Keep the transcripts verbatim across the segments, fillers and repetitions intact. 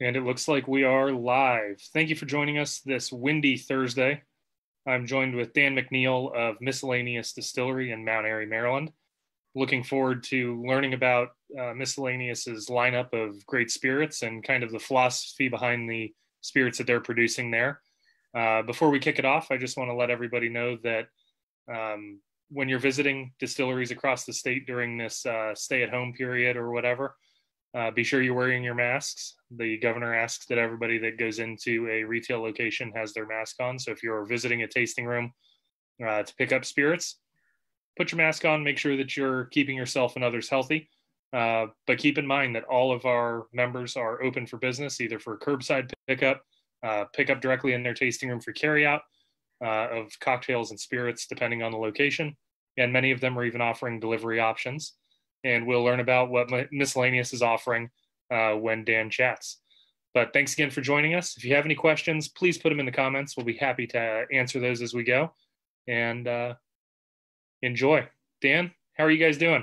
And it looks like we are live. Thank you for joining us this windy Thursday. I'm joined with Dan McNeil of Miscellaneous Distillery in Mount Airy, Maryland. Looking forward to learning about uh, Miscellaneous's lineup of great spirits and kind of the philosophy behind the spirits that they're producing there. Uh, before we kick it off, I just want to let everybody know that um, when you're visiting distilleries across the state during this uh, stay-at-home period or whatever, Uh, be sure you're wearing your masks. The governor asks that everybody that goes into a retail location has their mask on. So if you're visiting a tasting room uh, to pick up spirits, put your mask on, make sure that you're keeping yourself and others healthy. Uh, but keep in mind that all of our members are open for business, either for curbside pickup, uh, pickup directly in their tasting room for carryout uh, of cocktails and spirits, depending on the location. And many of them are even offering delivery options. And we'll learn about what Miscellaneous is offering uh, when Dan chats. But thanks again for joining us. If you have any questions, please put them in the comments. We'll be happy to answer those as we go. And uh, enjoy. Dan, how are you guys doing?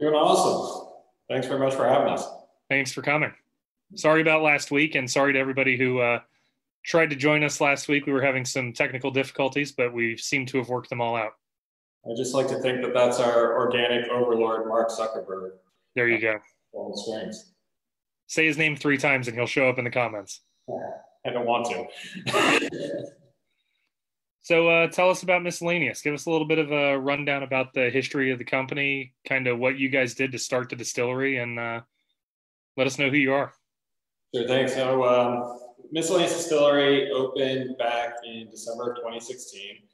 Doing awesome. Thanks very much for having us. Thanks for coming. Sorry about last week, and sorry to everybody who uh, tried to join us last week. We were having some technical difficulties, but we seem to have worked them all out. I just like to think that that's our organic overlord, Mark Zuckerberg. There you go. Say his name three times and he'll show up in the comments. I don't want to. So uh, tell us about Miscellaneous. Give us a little bit of a rundown about the history of the company, kind of what you guys did to start the distillery, and uh, let us know who you are. Sure, thanks. So um, Miscellaneous Distillery opened back in December of twenty sixteen.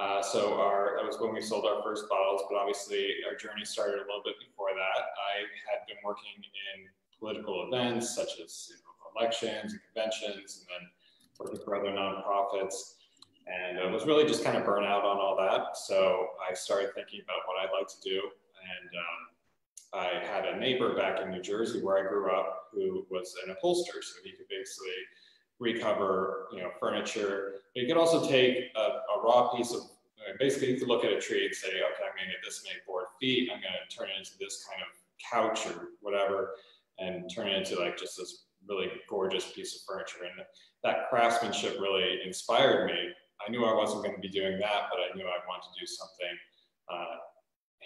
Uh, so our, that was when we sold our first bottles, but obviously our journey started a little bit before that. I had been working in political events such as elections and conventions, and then working for other nonprofits, and I was really just kind of burnt out on all that. So I started thinking about what I'd like to do, and um, I had a neighbor back in New Jersey where I grew up who was an upholsterer, so he could basically recover, you know, furniture. But you could also take a, a raw piece of, basically you could look at a tree and say, okay, I'm gonna get this many board feet, I'm gonna turn it into this kind of couch or whatever, and turn it into like just this really gorgeous piece of furniture. And that craftsmanship really inspired me. I knew I wasn't gonna be doing that, but I knew I wanted to do something uh,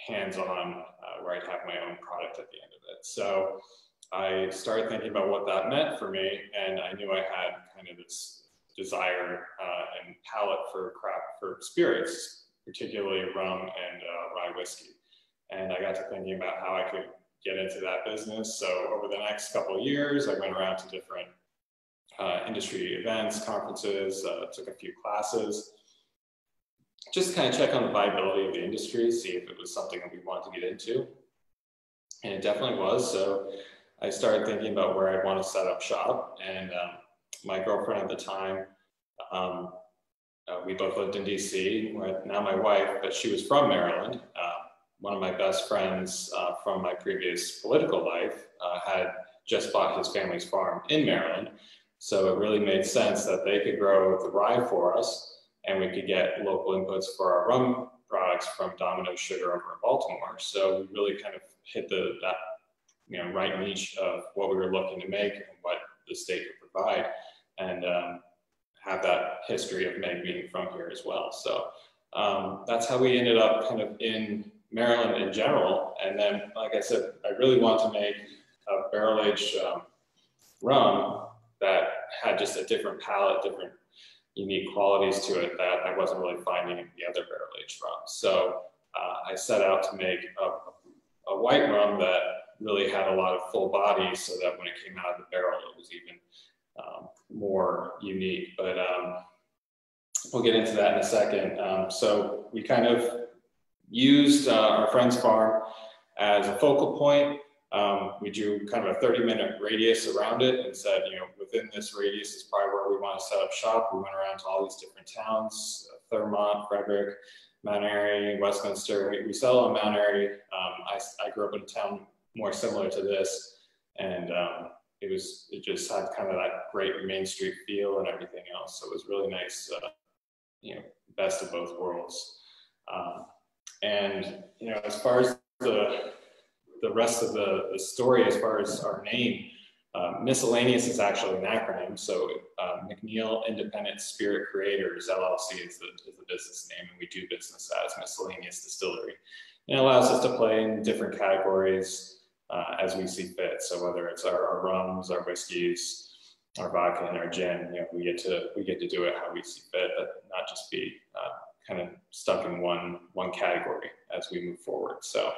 hands-on uh, where I'd have my own product at the end of it. So I started thinking about what that meant for me, and I knew I had kind of this desire uh, and palate for craft, for spirits, particularly rum and uh, rye whiskey. And I got to thinking about how I could get into that business. So over the next couple of years, I went around to different uh, industry events, conferences, uh, took a few classes, just kind of check on the viability of the industry, see if it was something that we wanted to get into. And it definitely was. So I started thinking about where I'd want to set up shop, and um, my girlfriend at the time, um, uh, we both lived in D C, where now my wife, but she was from Maryland. Uh, one of my best friends uh, from my previous political life uh, had just bought his family's farm in Maryland, so it really made sense that they could grow the rye for us, and we could get local inputs for our rum products from Domino Sugar over in Baltimore. So we really kind of hit the that, you know, right niche of what we were looking to make and what the state could provide, and um, have that history of Meg being from here as well. So um, that's how we ended up kind of in Maryland in general. And then, like I said, I really want to make a barrel-aged um, rum that had just a different palette, different unique qualities to it that I wasn't really finding in the other barrel-aged rums. So uh, I set out to make a, a white rum that really had a lot of full body, so that when it came out of the barrel, it was even um, more unique. But um, we'll get into that in a second. Um, so we kind of used uh, our friend's farm as a focal point. Um, we drew kind of a thirty minute radius around it and said, you know, within this radius is probably where we want to set up shop. We went around to all these different towns, uh, Thurmont, Frederick, Mount Airy, Westminster. We, we sell in Mount Airy. Um, I, I grew up in a town more similar to this, and um, it was it just had kind of that great Main Street feel and everything else. So it was really nice, uh, you know, best of both worlds. Um, and you know, as far as the the rest of the, the story, as far as our name, Uh, miscellaneous is actually an acronym, so uh, McNeil Independent Spirit Creators L L C is the, is the business name, and we do business as Miscellaneous Distillery. And it allows us to play in different categories uh, as we see fit. So whether it's our, our rums, our whiskeys, our vodka, and our gin, you know, we get to we get to do it how we see fit, but not just be uh, kind of stuck in one one category as we move forward. So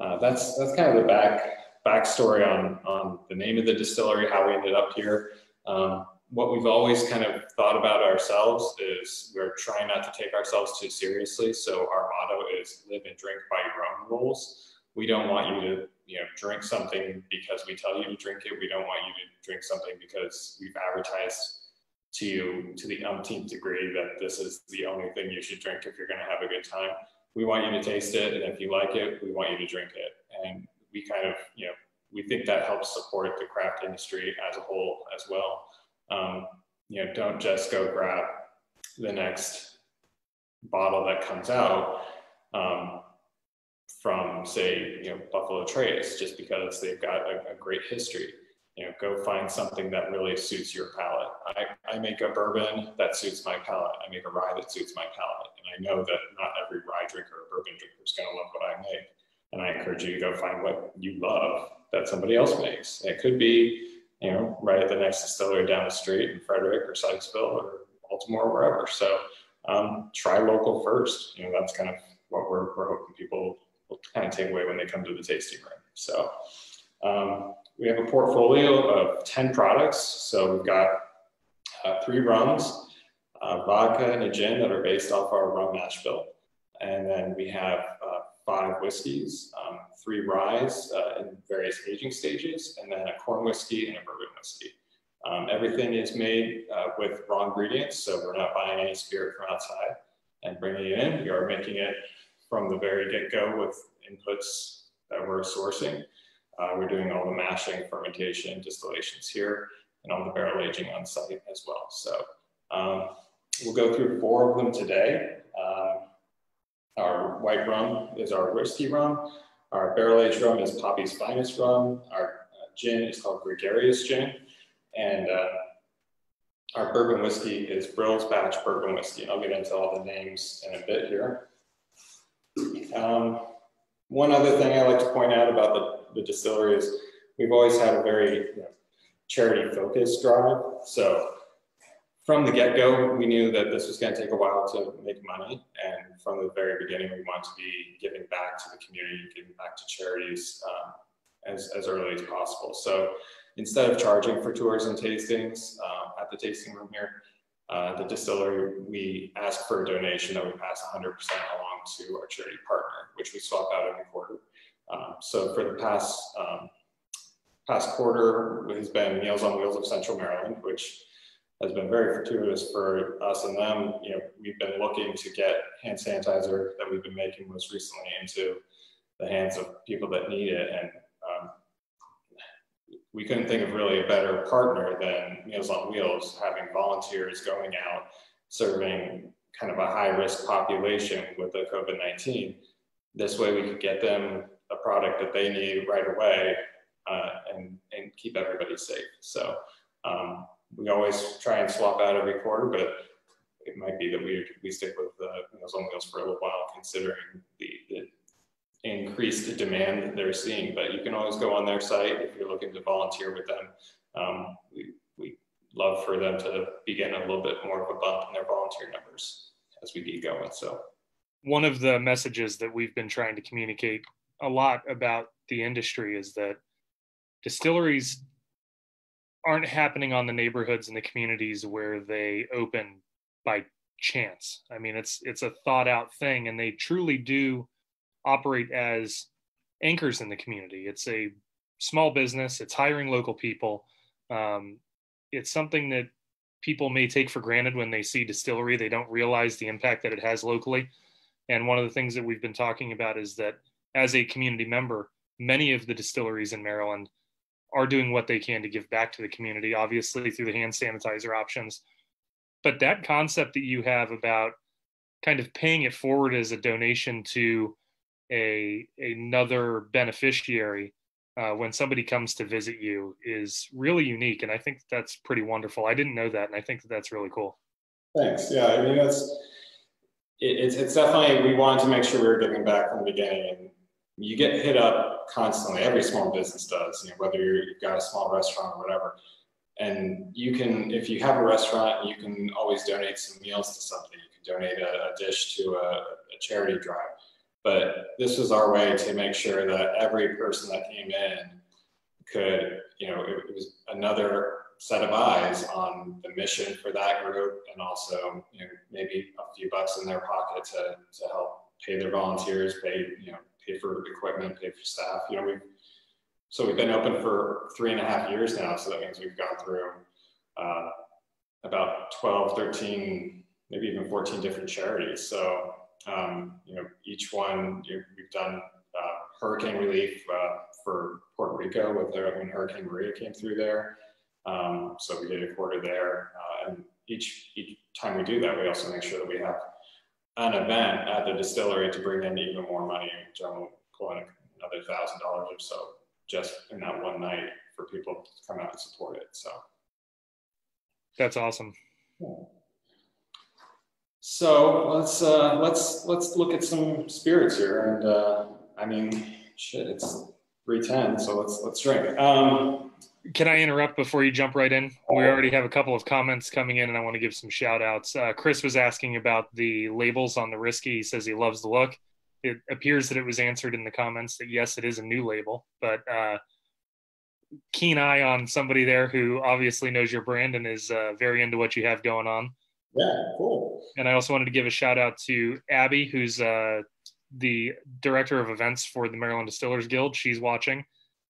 uh, that's that's kind of the back. Backstory on, on the name of the distillery, how we ended up here. Um, what we've always kind of thought about ourselves is we're trying not to take ourselves too seriously. So our motto is live and drink by your own rules. We don't want you to, you know, drink something because we tell you to drink it. We don't want you to drink something because we've advertised to you to the umpteenth degree that this is the only thing you should drink if you're going to have a good time. We want you to taste it, and if you like it, we want you to drink it. And we kind of, you know, we think that helps support the craft industry as a whole as well. Um, you know, don't just go grab the next bottle that comes out um, from, say, you know, Buffalo Trace, just because they've got a, a great history. You know, go find something that really suits your palate. I, I make a bourbon that suits my palate. I make a rye that suits my palate. And I know that not every rye drinker or bourbon drinker is going to love what I make. And I encourage you to go find what you love that somebody else makes. It could be, you know, right at the next distillery down the street in Frederick or Sykesville or Baltimore or wherever. So um, try local first. You know, that's kind of what we're, we're hoping people will kind of take away when they come to the tasting room. So um, we have a portfolio of ten products. So we've got uh, three rums, uh, vodka and a gin that are based off our rum mash bill. And then we have uh, five whiskeys, um, three ryes uh, in various aging stages, and then a corn whiskey and a bourbon whiskey. Um, everything is made uh, with raw ingredients, so we're not buying any spirit from outside and bringing it in. We are making it from the very get-go with inputs that we're sourcing. Uh, we're doing all the mashing, fermentation, distillations here, and all the barrel aging on site as well. So um, we'll go through four of them today. Um, Our white rum is our Risky Rum. Our barrel-aged rum is Poppy's Finest Rum. Our uh, gin is called Gregarious Gin. And uh, our bourbon whiskey is Brill's Batch Bourbon Whiskey. And I'll get into all the names in a bit here. Um, one other thing I like to point out about the, the distillery is we've always had a very, you know, charity-focused drive. So from the get-go, we knew that this was going to take a while to make money, and from the very beginning, we wanted to be giving back to the community, giving back to charities um, as, as early as possible. So instead of charging for tours and tastings uh, at the tasting room here, uh, the distillery, we ask for a donation that we pass one hundred percent along to our charity partner, which we swap out every quarter. Um, so for the past, um, past quarter, it has been Meals on Wheels of Central Maryland, which has been very fortuitous for us and them. You know, we've been looking to get hand sanitizer that we've been making most recently into the hands of people that need it. And um, we couldn't think of really a better partner than Meals on Wheels, having volunteers going out, serving kind of a high risk population with the COVID nineteen. This way we could get them a product that they need right away uh, and, and keep everybody safe. So, um, we always try and swap out every quarter, but it might be that we, we stick with uh, Meals on Wheels for a little while, considering the, the increased demand that they're seeing. But you can always go on their site if you're looking to volunteer with them. Um, we, we love for them to begin a little bit more of a bump in their volunteer numbers as we get going. So one of the messages that we've been trying to communicate a lot about the industry is that distilleries aren't happening on the neighborhoods and the communities where they open by chance. I mean, it's it's a thought out thing, and they truly do operate as anchors in the community. It's a small business, it's hiring local people. Um, it's something that people may take for granted when they see distillery. They don't realize the impact that it has locally. And one of the things that we've been talking about is that as a community member, many of the distilleries in Maryland are doing what they can to give back to the community, obviously through the hand sanitizer options. But that concept that you have about kind of paying it forward as a donation to a another beneficiary uh, when somebody comes to visit you is really unique. And I think that's pretty wonderful. I didn't know that. And I think that that's really cool. Thanks. Yeah, I mean, that's, it, it's, it's definitely, we wanted to make sure we were giving back from the beginning. And you get hit up constantly. Every small business does, you know, whether you're, you've got a small restaurant or whatever. And you can, if you have a restaurant, you can always donate some meals to something. You can donate a, a dish to a, a charity drive. But this was our way to make sure that every person that came in could, you know, it, it was another set of eyes on the mission for that group, and also, you know, maybe a few bucks in their pocket to, to help pay their volunteers, pay, you know, pay for equipment, pay for staff. You know, we've, so we've been open for three and a half years now. So that means we've gone through uh, about twelve, thirteen, maybe even fourteen different charities. So, um, you know, each one, you know, we've done uh, hurricane relief uh, for Puerto Rico with their, when Hurricane Maria came through there. Um, so we did a quarter there. Uh, and each, each time we do that, we also make sure that we have an event at the distillery to bring in even more money, generally pulling another thousand dollars or so just in that one night for people to come out and support it. So that's awesome. Cool. So let's uh, let's let's look at some spirits here, and uh, I mean, shit, it's three ten, so let's let's drink. Um, Can I interrupt before you jump right in? We already have a couple of comments coming in, and I want to give some shout outs. Uh, Chris was asking about the labels on the Risky. He says he loves the look. It appears that it was answered in the comments that yes, it is a new label, but uh, keen eye on somebody there who obviously knows your brand and is uh, very into what you have going on. Yeah, cool. And I also wanted to give a shout out to Abby, who's uh, the director of events for the Maryland Distillers Guild. She's watching.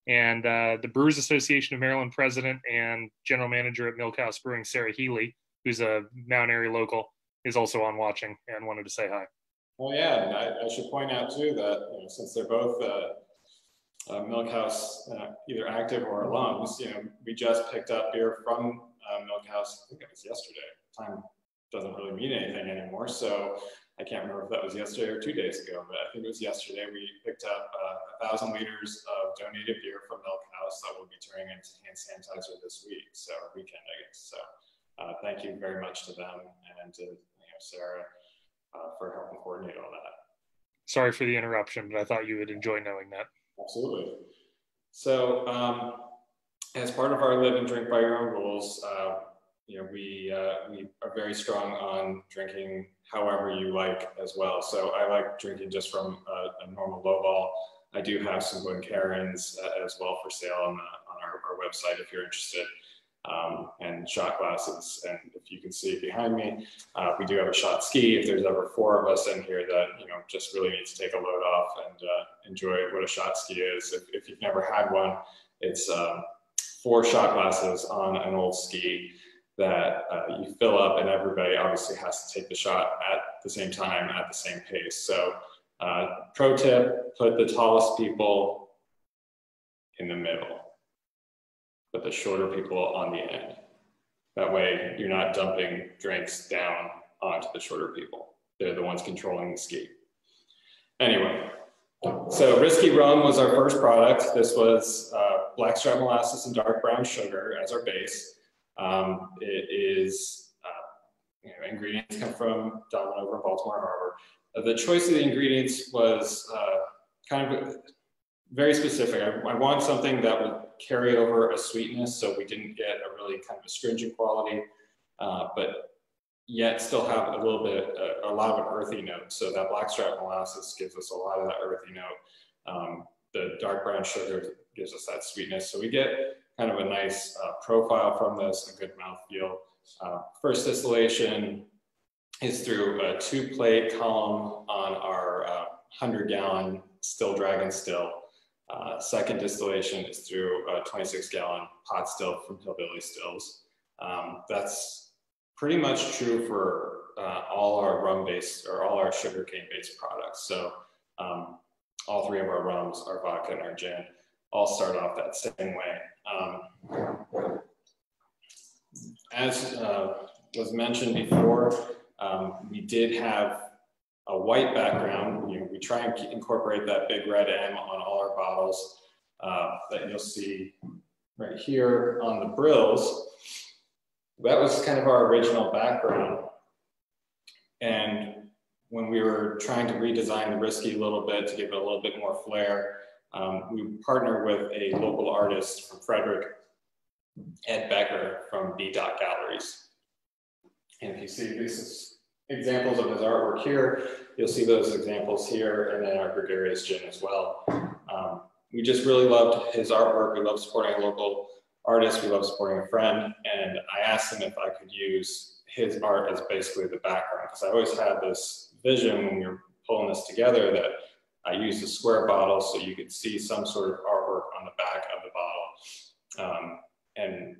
And uh, the Brewers Association of Maryland president and general manager at Milk House Brewing, Sarah Healy, who's a Mount Airy local, is also on watching and wanted to say hi. Well, yeah, and I, I should point out too that, you know, since they're both uh, uh, Milk House, uh, either active or alums, you know, we just picked up beer from uh, Milk House. I think it was yesterday. Time doesn't really mean anything anymore, so I can't remember if that was yesterday or two days ago, but I think it was yesterday. We picked up uh, one thousand liters of donated beer from Milk House that will be turning into hand sanitizer this week, so weekend, I guess. So uh, thank you very much to them and to, you know, Sarah uh, for helping coordinate all that. Sorry for the interruption, but I thought you would enjoy knowing that. Absolutely. So um, as part of our live and drink by your own rules, uh, you know, we, uh, we are very strong on drinking however you like as well. So I like drinking just from a, a normal lowball. I do have some Glencairns uh, as well for sale on, the, on our, our website if you're interested, um, and shot glasses. And if you can see behind me, uh, we do have a shot ski. If there's ever four of us in here that, you know, just really need to take a load off and uh, enjoy what a shot ski is. If, if you've never had one, it's uh, four shot glasses on an old ski that uh, you fill up, and everybody obviously has to take the shot at the same time, at the same pace. So uh, pro tip, put the tallest people in the middle, put the shorter people on the end. That way you're not dumping drinks down onto the shorter people. They're the ones controlling the ski. Anyway, so Risky Rum was our first product. This was uh, blackstrap molasses and dark brown sugar as our base. Um, it is, uh, you know, ingredients come from Domino over Baltimore Harbor. Uh, the choice of the ingredients was uh, kind of very specific. I, I wanted something that would carry over a sweetness, so we didn't get a really kind of astringent quality, uh, but yet still have a little bit, a, a lot of an earthy note. So that blackstrap molasses gives us a lot of that earthy note. Um, the dark brown sugar gives us that sweetness. So we get kind of a nice uh, profile from this, a good mouthfeel. Uh, first distillation is through a two plate column on our uh, one hundred gallon Still Dragon still. Uh, second distillation is through a twenty-six gallon pot still from Hillbilly Stills. Um, that's pretty much true for uh, all our rum based or all our sugarcane based products. So um, all three of our rums, our vodka and our gin, all start off that same way. Um, as uh, was mentioned before, um, we did have a white background. You know, we try and incorporate that big red M on all our bottles. uh, that you'll see right here on the Brill's. That was kind of our original background. And when we were trying to redesign the Risky a little bit to give it a little bit more flair, um, we partnered with a local artist from Frederick, Ed Becker from B. Dot Galleries. And if you see these examples of his artwork here, you'll see those examples here, and then our Gregarious Gin as well. Um, we just really loved his artwork. We love supporting a local artist. We love supporting a friend. And I asked him if I could use his art as basically the background, because I always had this vision when we were pulling this together that I used a square bottle so you could see some sort of artwork on the back of the bottle. Um, and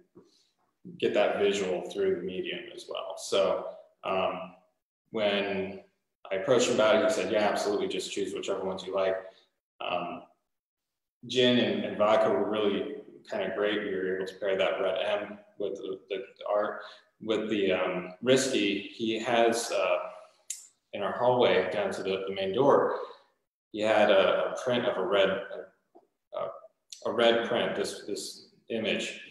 get that visual through the medium as well. So um, when I approached him about it, he said, yeah, absolutely, just choose whichever ones you like. Um, gin and, and vodka were really kind of great. We were able to pair that Red M with the, the, the art. With the um, Risky, he has uh, in our hallway down to the, the main door, he had a, a print of a red, a, a, a red print, this, this image.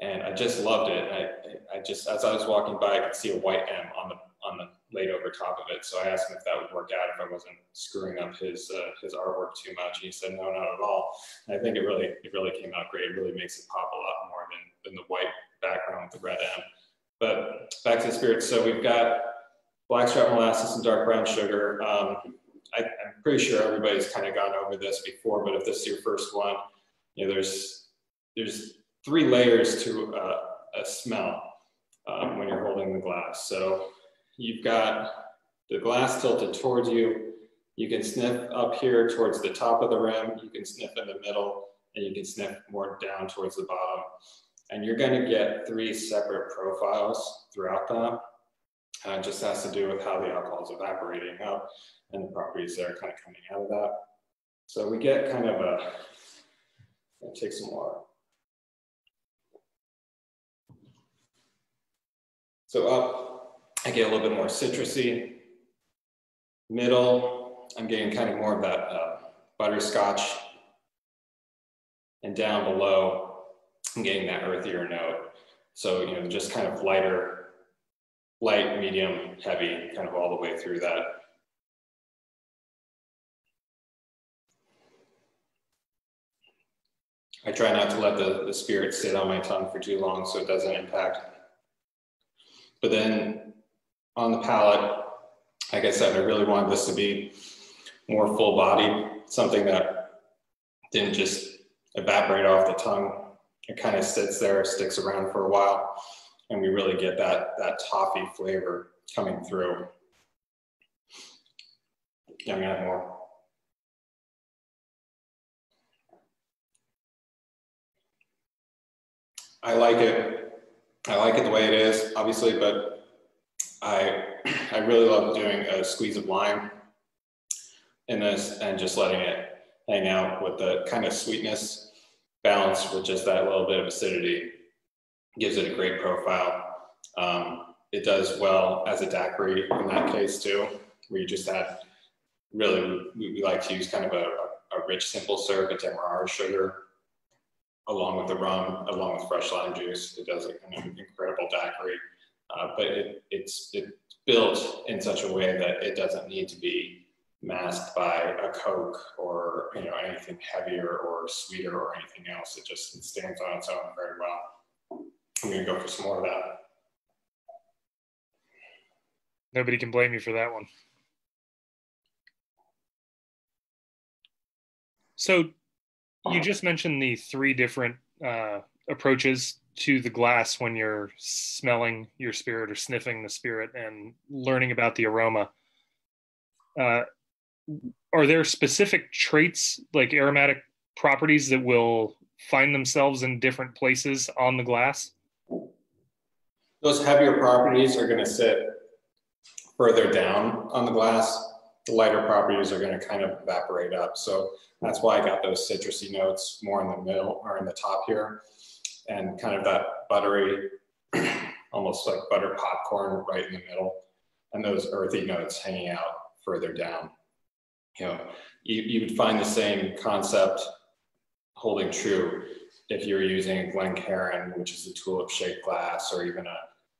And I just loved it. And I, I just, as I was walking by, I could see a white M on the on the laid over top of it. So I asked him if that would work out, if I wasn't screwing up his uh, his artwork too much. And he said, no, not at all. And I think it really it really came out great. It really makes it pop a lot more than than the white background with the red M. But back to the spirits. So we've got blackstrap molasses and dark brown sugar. Um, I, I'm pretty sure everybody's kind of gone over this before, but if this is your first one, you know, there's there's three layers to uh, a smell um, when you're holding the glass. So you've got the glass tilted towards you. You can sniff up here towards the top of the rim. You can sniff in the middle, and you can sniff more down towards the bottom. And you're going to get three separate profiles throughout that. Uh, it just has to do with how the alcohol is evaporating up and the properties that are kind of coming out of that. So we get kind of a, I'll take some water. So up, I get a little bit more citrusy. Middle, I'm getting kind of more of that uh, butterscotch. And down below, I'm getting that earthier note. So, you know, just kind of lighter, light, medium, heavy, kind of all the way through that. I try not to let the, the spirit sit on my tongue for too long so it doesn't impact. But then on the palate, like I said, I really wanted this to be more full-bodied, something that didn't just evaporate off the tongue. It kind of sits there, sticks around for a while, and we really get that, that toffee flavor coming through. I'm gonna have more. I like it. I like it the way it is, obviously, but I I really love doing a squeeze of lime in this and just letting it hang out with the kind of sweetness balanced with just that little bit of acidity. Gives it a great profile. Um, it does well as a daiquiri in that case too, where you just add really, we, we like to use kind of a, a rich, simple syrup, a demerara sugar, along with the rum, along with fresh lime juice. It does an incredible daiquiri, uh, but it, it's it's built in such a way that it doesn't need to be masked by a Coke or you know anything heavier or sweeter or anything else. It just it stands on its own very well. I'm gonna go for some more of that. Nobody can blame you for that one. So, you just mentioned the three different uh, approaches to the glass when you're smelling your spirit or sniffing the spirit and learning about the aroma. Uh, are there specific traits, like aromatic properties, that will find themselves in different places on the glass? Those heavier properties are going to sit further down on the glass. The lighter properties are going to kind of evaporate up. So that's why I got those citrusy notes more in the middle or in the top here, and kind of that buttery, almost like butter popcorn right in the middle, and those earthy notes hanging out further down. You know, you, you would find the same concept holding true if you're using Glencairn, which is a tulip-shaped glass, or even a,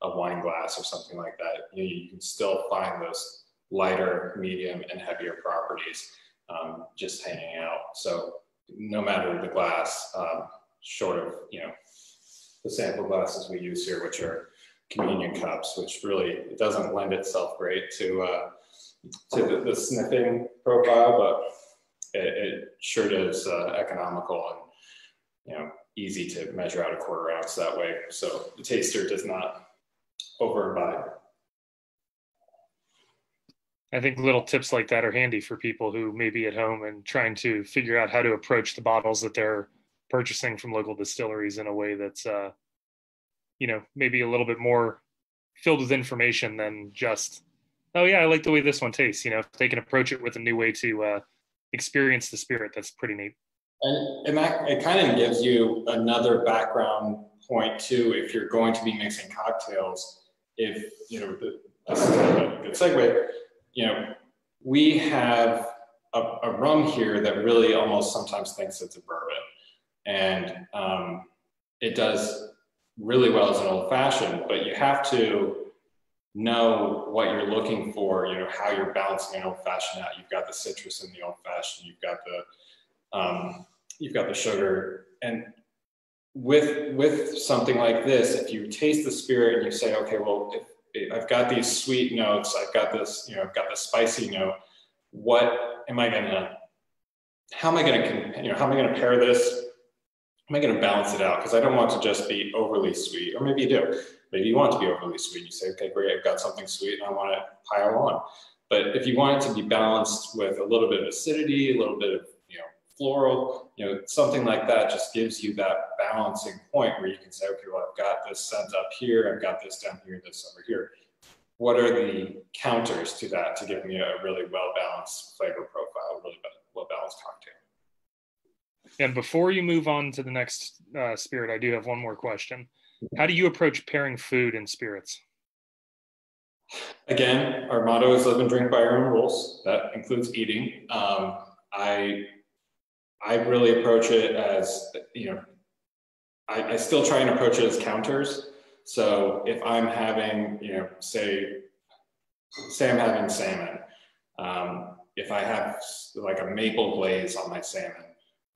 a wine glass or something like that. You, you can still find those lighter, medium, and heavier properties um, just hanging out. So no matter the glass, um, short of, you know, the sample glasses we use here, which are communion cups, which really it doesn't lend itself great to uh, to the, the sniffing profile, but it, it sure is uh, economical and, you know, easy to measure out a quarter ounce that way. So the taster does not over-imbibe. I think little tips like that are handy for people who may be at home and trying to figure out how to approach the bottles that they're purchasing from local distilleries in a way that's, uh, you know, maybe a little bit more filled with information than just, oh yeah, I like the way this one tastes. You know, if they can approach it with a new way to uh, experience the spirit, that's pretty neat. And, and that, it kind of gives you another background point too, if you're going to be mixing cocktails. If, you know, that's a good segue. You know, we have a, a rum here that really almost sometimes thinks it's a bourbon, and um, it does really well as an old fashioned, but you have to know what you're looking for, you know, how you're balancing an old fashioned out. You've got the citrus in the old fashioned, you've got the, um, you've got the sugar. And with, with something like this, if you taste the spirit and you say, okay, well, if I've got these sweet notes, I've got this, you know, I've got the spicy note, what am I gonna, how am I gonna, you know, how am I gonna pair this? Am I gonna balance it out? Because I don't want to just be overly sweet, or maybe you do. Maybe you want to be overly sweet and you say, okay, great, I've got something sweet and I want to pile on. But if you want it to be balanced with a little bit of acidity, a little bit of, you know, floral, you know, something like that just gives you that balancing point where you can say, okay, well, I've got this scent up here, I've got this down here, this over here. What are the counters to that to give me a really well-balanced flavor profile, a really well-balanced cocktail? And before you move on to the next uh, spirit, I do have one more question. How do you approach pairing food and spirits? Again, our motto is live and drink by our own rules. That includes eating. Um, I I really approach it as, you know, I, I still try and approach it as counters. So if I'm having, you know, say, say I'm having salmon. Um, if I have like a maple glaze on my salmon,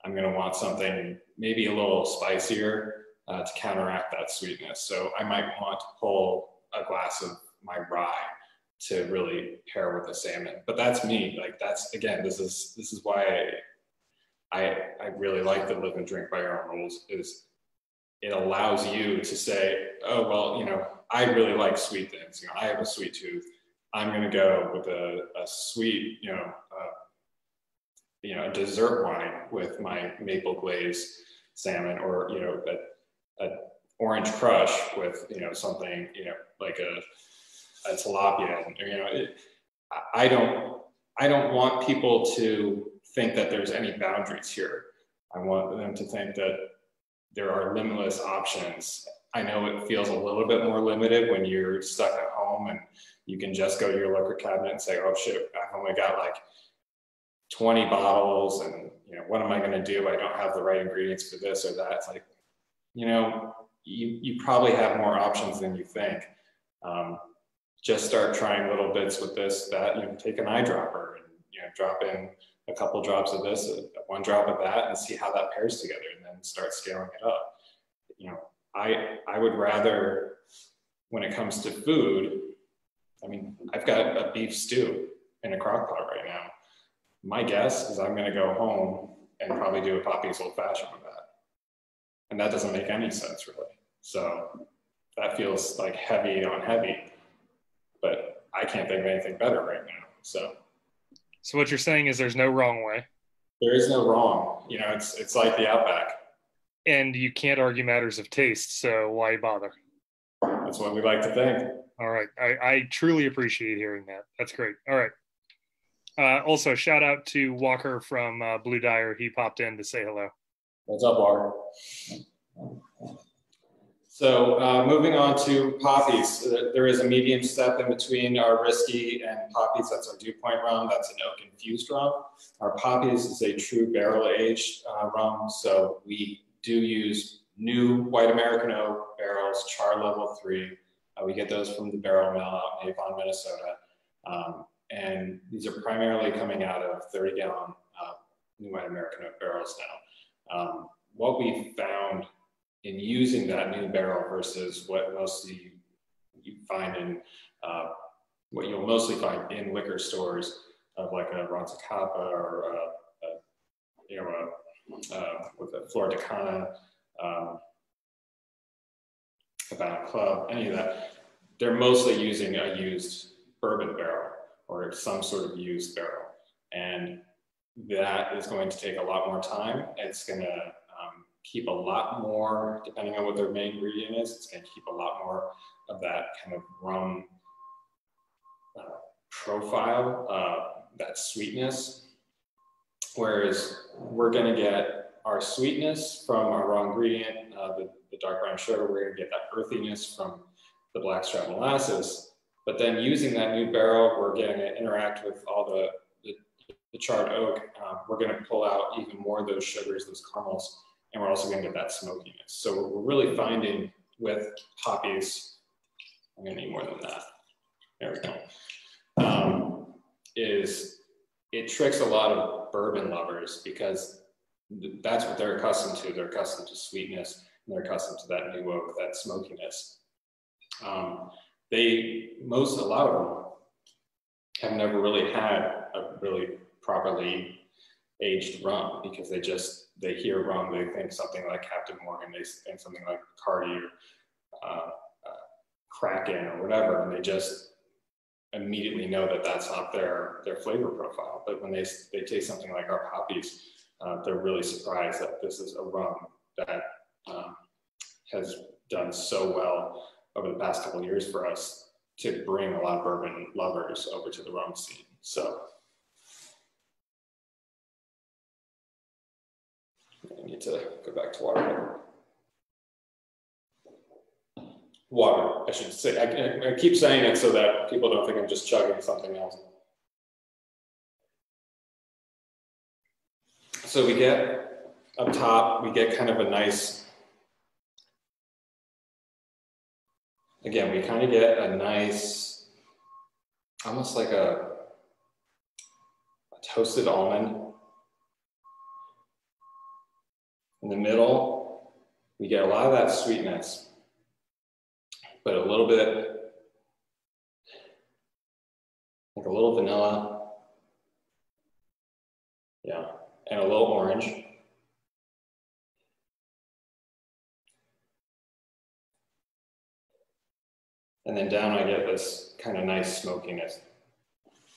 I'm going to want something maybe a little spicier uh, to counteract that sweetness. So I might want to pull a glass of my rye to really pair with the salmon. But that's me. Like that's, again, this is this is why I, I, I really like the live and drink by your own rules, is it allows you to say, oh, well, you know, I really like sweet things. You know, I have a sweet tooth. I'm going to go with a, a sweet, you know, uh, you know, a dessert wine with my maple glaze salmon, or, you know, a, a orange crush with, you know, something, you know, like a, a tilapia. And, you know, it, I don't, I don't want people to think that there's any boundaries here. I want them to think that there are limitless options. I know it feels a little bit more limited when you're stuck at home and you can just go to your liquor cabinet and say, oh shit, I've only got like twenty bottles, and, you know, what am I going to do? I don't have the right ingredients for this or that. It's like, you know, you, you probably have more options than you think. Um, just start trying little bits with this, that, you know, take an eyedropper and, you know, drop in a couple drops of this, a, one drop of that, and see how that pairs together, and then start scaling it up. You know, I, I would rather, when it comes to food, I mean, I've got a beef stew in a crock pot right now. My guess is I'm going to go home and probably do a Poppy's old fashioned with that. And that doesn't make any sense, really. So that feels like heavy on heavy, but I can't think of anything better right now. So, so what you're saying is there's no wrong way. There is no wrong. You know, it's, it's like the Outback. And you can't argue matters of taste. So why bother? That's what we like to think. All right. I, I truly appreciate hearing that. That's great. All right. Uh, also, shout out to Walker from uh, Blue Dyer. He popped in to say hello. What's up, Walker? So uh, moving on to Poppy's, uh, there is a medium step in between our Risky and Poppy's. That's our Dew Point rum. That's an oak infused rum. Our Poppy's is a true barrel aged uh, rum. So we do use new white American oak barrels, char level three. Uh, we get those from the barrel mill out in Avon, Minnesota. Um, and these are primarily coming out of thirty gallon uh, new white American oak barrels now. Um, what we found in using that new barrel versus what mostly you find in, uh, what you'll mostly find in liquor stores of like a Ronza Capa or a, a, you know, a, uh, with a Florida Cana, um, Havana Club, any of that, they're mostly using a used bourbon barrel or some sort of used barrel. And that is going to take a lot more time. It's gonna, keep a lot more, depending on what their main ingredient is, it's gonna keep a lot more of that kind of rum uh, profile, uh, that sweetness. Whereas we're gonna get our sweetness from our raw ingredient, uh, the, the dark brown sugar, we're gonna get that earthiness from the blackstrap molasses. But then using that new barrel, we're gonna interact with all the, the, the charred oak. Uh, we're gonna pull out even more of those sugars, those caramels, and we're also gonna get that smokiness. So we're really finding with Poppy's, I'm gonna need more than that. There we go. Um, is it tricks a lot of bourbon lovers because that's what they're accustomed to. They're accustomed to sweetness and they're accustomed to that new oak, that smokiness. Um, they, most, a lot of them have never really had a really properly aged rum because they just, they hear rum, they think something like Captain Morgan, they think something like Bacardi or uh, uh, Kraken or whatever, and they just immediately know that that's not their, their flavor profile. But when they, they taste something like our Poppy's, uh, they're really surprised that this is a rum that um, has done so well over the past couple of years for us to bring a lot of bourbon lovers over to the rum scene. So. I need to go back to water. Water, I should say. I, I keep saying it so that people don't think I'm just chugging something else. So we get up top, we get kind of a nice, again, we kind of get a nice, almost like a, a toasted almond. In the middle, we get a lot of that sweetness, but a little bit, like a little vanilla, yeah, and a little orange. And then down I get this kind of nice smokiness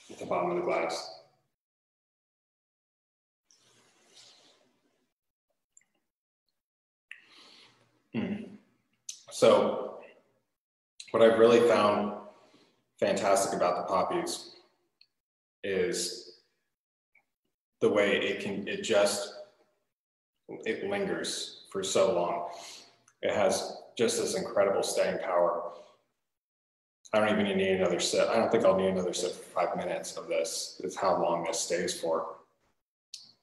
at the bottom of the glass. Mm. So what I've really found fantastic about the Poppy's is the way it can, it just, it lingers for so long. It has just this incredible staying power. I don't even need another sip. I don't think I'll need another sip for five minutes of this. It's how long this stays for.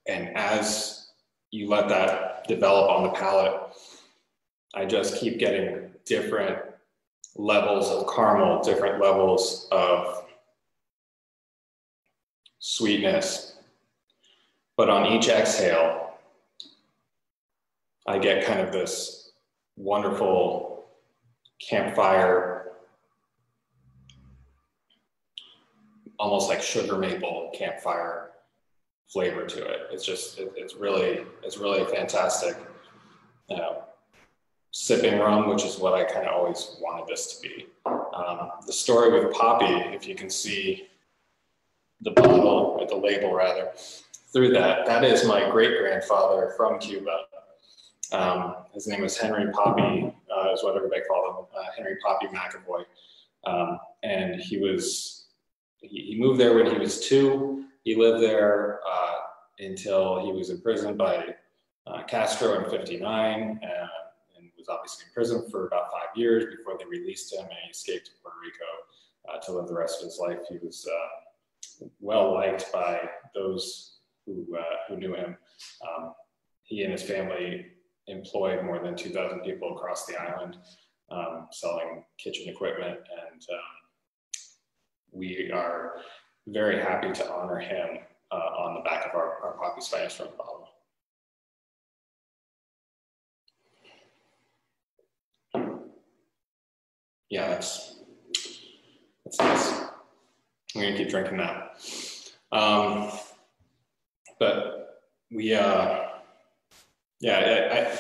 And as you let that develop on the palate, I just keep getting different levels of caramel, different levels of sweetness. But on each exhale, I get kind of this wonderful campfire, almost like sugar maple campfire flavor to it. It's just, it, it's really, it's really fantastic. You know, sipping rum, which is what I kind of always wanted this to be. Um, the story with Poppy, if you can see the bottle, or the label rather, through that, that is my great-grandfather from Cuba. Um, his name was Henry Poppy, uh, is what everybody called him, uh, Henry Poppy McAvoy. Um, and he was, he, he moved there when he was two. He lived there uh, until he was imprisoned by uh, Castro in fifty-nine. Uh, was obviously in prison for about five years before they released him, and he escaped to Puerto Rico uh, to live the rest of his life. He was uh, well liked by those who, uh, who knew him. Um, he and his family employed more than two thousand people across the island, um, selling kitchen equipment, and um, we are very happy to honor him uh, on the back of our, our Poppy's Finest Rum bottle. Yeah, that's, that's nice. I'm gonna keep drinking that. Um, but we, uh, yeah, I, I,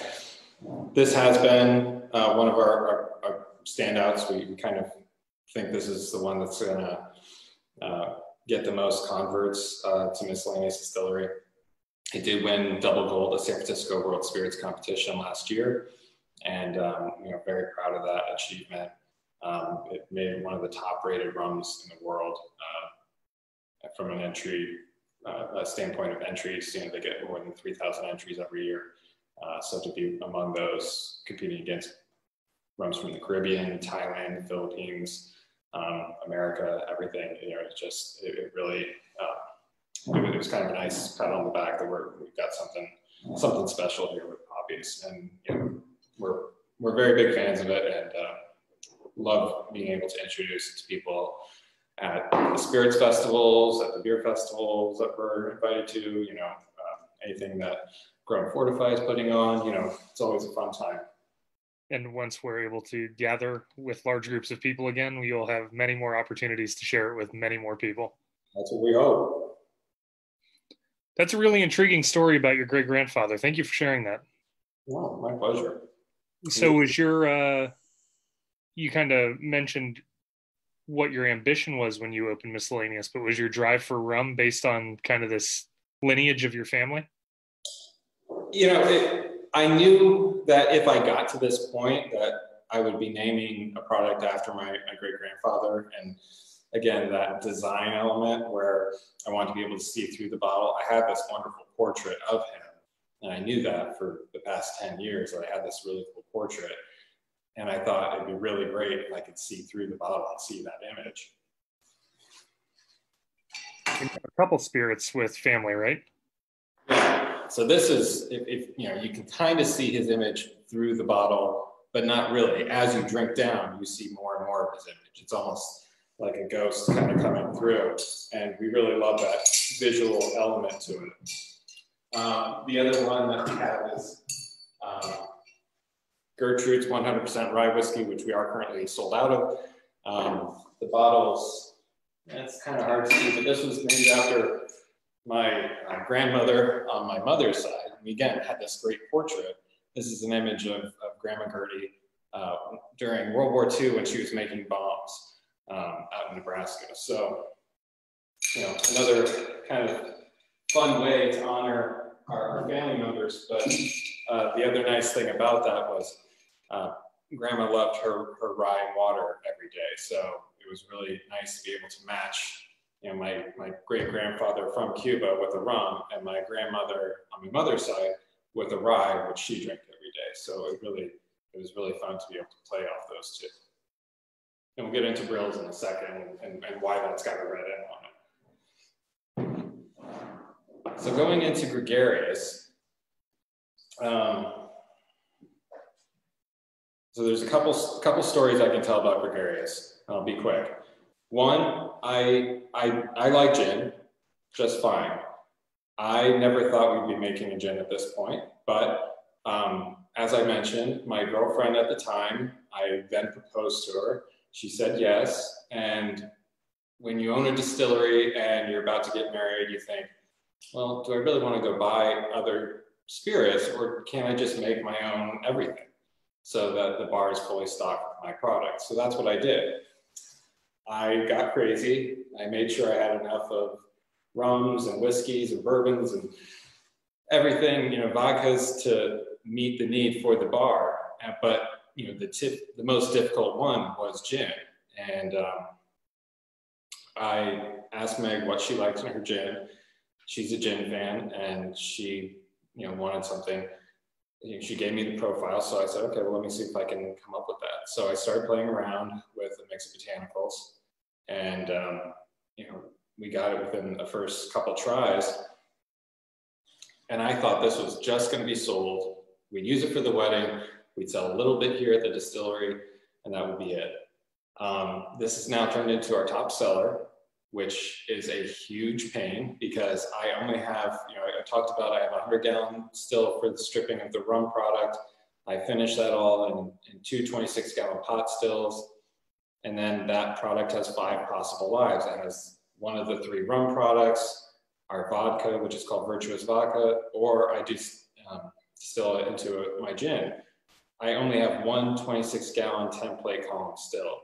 this has been uh, one of our, our, our standouts. We kind of think this is the one that's gonna uh, get the most converts uh, to Miscellaneous Distillery. It did win double gold at San Francisco World Spirits Competition last year, and um, you know, very proud of that achievement. Um, it made it one of the top rated rums in the world uh, from an entry uh, a standpoint of entries. You know, they get more than three thousand entries every year. Uh, so to be among those competing against rums from the Caribbean, Thailand, the Philippines, um, America, everything, you know, it's just, it, it really, uh, it, it was kind of a nice pat on the back that we're, we've got something, something special here with Poppy's, and you know, we're, we're very big fans of it, and uh, love being able to introduce it to people at the spirits festivals, at the beer festivals that we're invited to, you know, um, anything that Grum Fortify is putting on, you know, it's always a fun time. And once we're able to gather with large groups of people again, we will have many more opportunities to share it with many more people. That's what we hope. That's a really intriguing story about your great grandfather. Thank you for sharing that. Well, my pleasure. So was your, uh, you kind of mentioned what your ambition was when you opened Miscellaneous, but was your drive for rum based on kind of this lineage of your family? You know, it, I knew that if I got to this point that I would be naming a product after my, my great-grandfather. And again, that design element where I wanted to be able to see through the bottle. I had this wonderful portrait of him, and I knew that for the past ten years that I had this really cool portrait, and I thought it'd be really great if I could see through the bottle and see that image. You have a couple spirits with family, right? Yeah. So this is, if, if you know, you can kind of see his image through the bottle, but not really. As you drink down, you see more and more of his image. It's almost like a ghost kind of coming through, and we really love that visual element to it. Um, the other one that we have is um, Gertrude's one hundred percent rye whiskey, which we are currently sold out of. Um, the bottles, it's kind of hard to see, but this was named after my, my grandmother on my mother's side. We again had this great portrait. This is an image of, of Grandma Gertie uh, during World War Two when she was making bombs um, out in Nebraska. So, you know, another kind of fun way to honor our, our family members. But uh, the other nice thing about that was uh, Grandma loved her, her rye and water every day. So it was really nice to be able to match, you know, my, my great-grandfather from Cuba with a rum, and my grandmother on my mother's side with a rye, which she drank every day. So it really, it was really fun to be able to play off those two. And we'll get into Brill's in a second and, and why that's got a red end on it. So going into Gregarious, um, so there's a couple couple stories I can tell about Gregarious. I'll be quick. One, I I I like gin just fine. I never thought we'd be making a gin at this point, but um, as I mentioned, my girlfriend at the time, I then proposed to her. She said yes, and when you own a distillery and you're about to get married, you think, well, do I really want to go buy other spirits, or can I just make my own everything so that the bar is fully stocked with my product? So that's what I did. I got crazy. I made sure I had enough of rums and whiskeys and bourbons and everything, you know, vodkas to meet the need for the bar. But, you know, the tip, the most difficult one was gin. And um, I asked Meg what she liked in her gin. She's a gin fan, and she, you know, wanted something she gave me the profile, so I said, okay, well, let me see if I can come up with that. So I started playing around with a mix of botanicals, and um, you know, we got it within the first couple tries. And I thought this was just going to be sold. We'd use it for the wedding. We'd sell a little bit here at the distillery, and that would be it. Um, this has now turned into our top seller, which is a huge pain because I only have, you know, I talked about, I have a hundred gallon still for the stripping of the rum product. I finished that all in, in two twenty-six gallon pot stills. And then that product has five possible lives. It has one of the three rum products, our vodka, which is called Virtuous Vodka, or I do um, distill it into a, my gin. I only have one twenty-six gallon ten plate column still.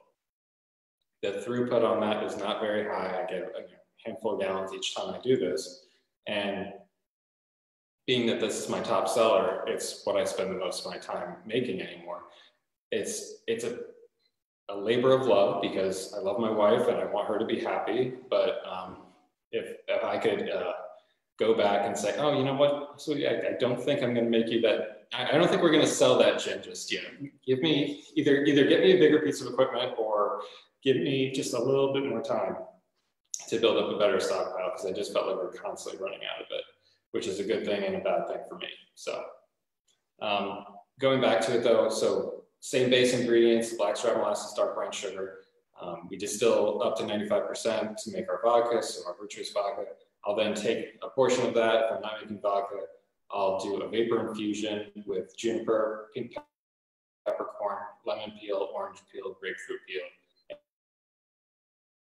The throughput on that is not very high. I get a handful of gallons each time I do this. And being that this is my top seller, it's what I spend the most of my time making anymore. It's, it's a, a labor of love because I love my wife and I want her to be happy. But um, if, if I could uh, go back and say, oh, you know what? So I, I don't think I'm going to make you that. I don't think we're going to sell that gin just yet. Give me either, either get me a bigger piece of equipment or give me just a little bit more time to build up a better stockpile, because I just felt like we were constantly running out of it, which is a good thing and a bad thing for me. So um, going back to it though, so same base ingredients, black strap molasses, dark brown sugar. Um, we distill up to ninety-five percent to make our vodka, so our Virtuous Vodka. I'll then take a portion of that, if I'm not making vodka, I'll do a vapor infusion with juniper, pink peppercorn, lemon peel, orange peel, grapefruit peel,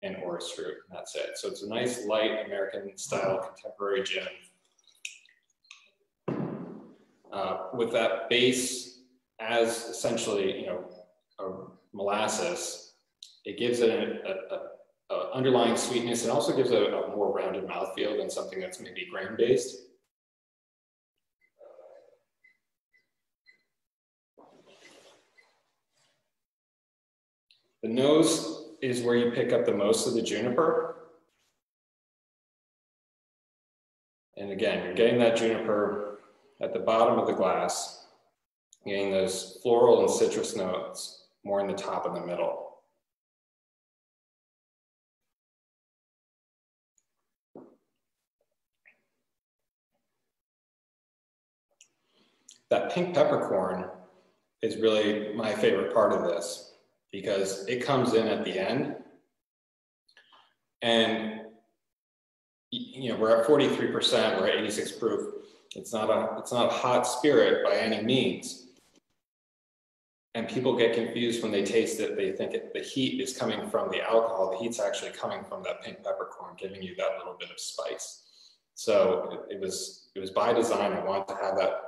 and orris fruit, and that's it. So it's a nice light American style contemporary gin. Uh, with that base as essentially, you know, a molasses, it gives it an a, a underlying sweetness and also gives it a, a more rounded mouthfeel than something that's maybe grain based. The nose is where you pick up the most of the juniper. And again, you're getting that juniper at the bottom of the glass, getting those floral and citrus notes more in the top and the middle. That pink peppercorn is really my favorite part of this, because it comes in at the end. And you know, we're at forty-three percent, we're at eighty-six proof. It's not a, it's not a hot spirit by any means. And people get confused when they taste it. They think it, the heat is coming from the alcohol. The heat's actually coming from that pink peppercorn, giving you that little bit of spice. So it, it was, it was by design. I wanted to have that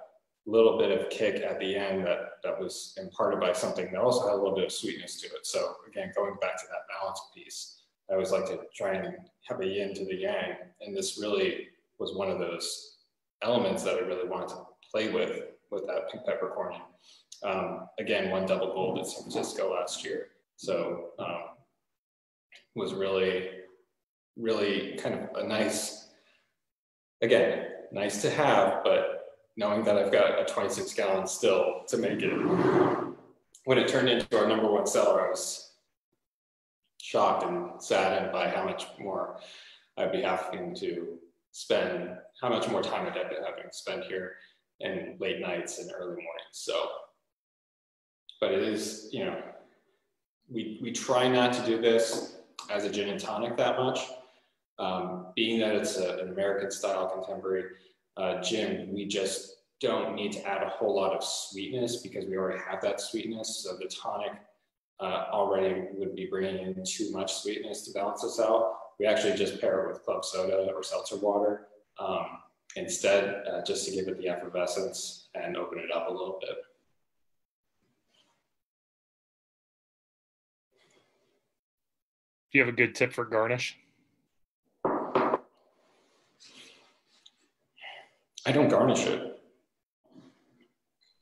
little bit of kick at the end that, that was imparted by something that also had a little bit of sweetness to it. So again, going back to that balance piece, I always like to try and have a yin to the yang. And this really was one of those elements that I really wanted to play with, with that pink peppercorn. Um, again, won double gold at San Francisco last year. So um, was really, really kind of a nice, again, nice to have, but knowing that I've got a twenty-six gallon still to make it. When it turned into our number one seller, I was shocked and saddened by how much more I'd be having to spend, how much more time I'd have been having to spend here in late nights and early mornings. So, but it is, you know, we, we try not to do this as a gin and tonic that much. Um, being that it's a, an American style contemporary, Uh, gin, we just don't need to add a whole lot of sweetness because we already have that sweetness. So the tonic uh, already would be bringing in too much sweetness to balance this out. We actually just pair it with club soda or seltzer water um, instead, uh, just to give it the effervescence and open it up a little bit. Do you have a good tip for garnish? I don't garnish it.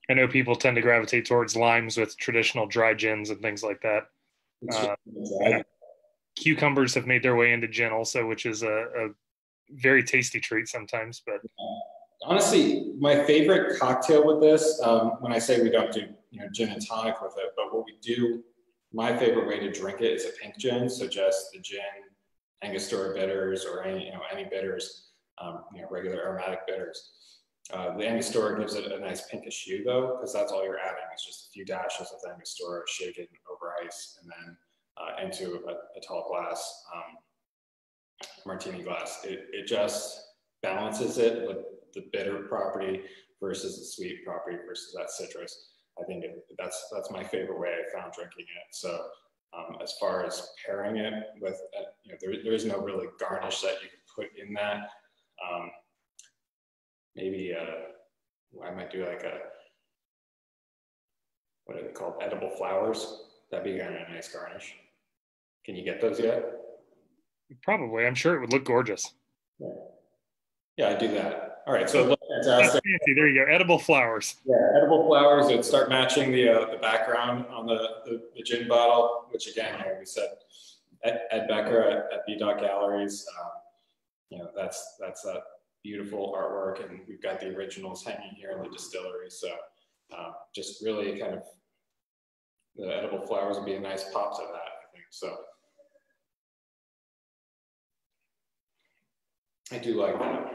I know people tend to gravitate towards limes with traditional dry gins and things like that. Uh, yeah. Cucumbers have made their way into gin also, which is a, a very tasty treat sometimes. But Honestly, my favorite cocktail with this, um, when I say we don't do you know gin and tonic with it, but what we do, my favorite way to drink it is a pink gin. So just the gin, Angostura bitters, or any you know any bitters, um, you know regular aromatic bitters. Uh, the Angostura gives it a nice pinkish hue though, because that's all you're adding is just a few dashes of the Angostura shaken over ice and then uh, into a, a tall glass, um, martini glass. It, it just balances it with the bitter property versus the sweet property versus that citrus. I think it, that's that's my favorite way I found drinking it. So um, as far as pairing it with, uh, you know, there, there is no really garnish that you can put in that. Um, Maybe uh, I might do like a, what are they called? Edible flowers. That'd be kind of a nice garnish. Can you get those yet? Probably. I'm sure it would look gorgeous. Yeah, yeah, I do that. All right, so it looks fantastic. That's fancy. There you go, edible flowers. Yeah, edible flowers that start matching the uh, the background on the, the, the gin bottle, which again, like we said, Ed, Ed Becker at, at B. Dot Galleries. Um, you know, that's that's that. Uh, beautiful artwork, and we've got the originals hanging here in the distillery. So uh, just really kind of the edible flowers would be a nice pop to that, I think. So I do like that.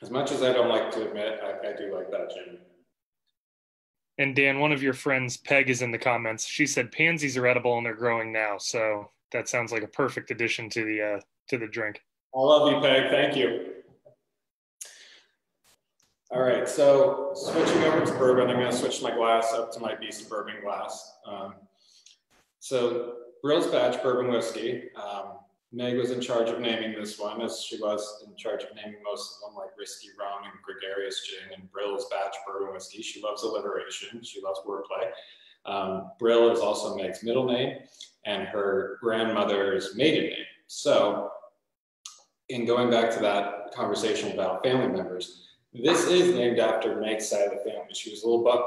As much as I don't like to admit, I, I do like that gin. And Dan, one of your friends, Peg, is in the comments. She said pansies are edible and they're growing now. So that sounds like a perfect addition to the uh, to the drink. I love you, Peg. Thank you. All right, so switching over to bourbon, I'm going to switch my glass up to my Beast bourbon glass. Um, so Brill's Batch bourbon whiskey. Um, Meg was in charge of naming this one, as she was in charge of naming most of them, like Risky Rum and Gregarious Gin and Brill's Batch bourbon whiskey. She loves alliteration. She loves wordplay. Um, Brill is also Meg's middle name and her grandmother's maiden name. So in going back to that conversation about family members, this is named after Meg's side of the family. She was a little bum,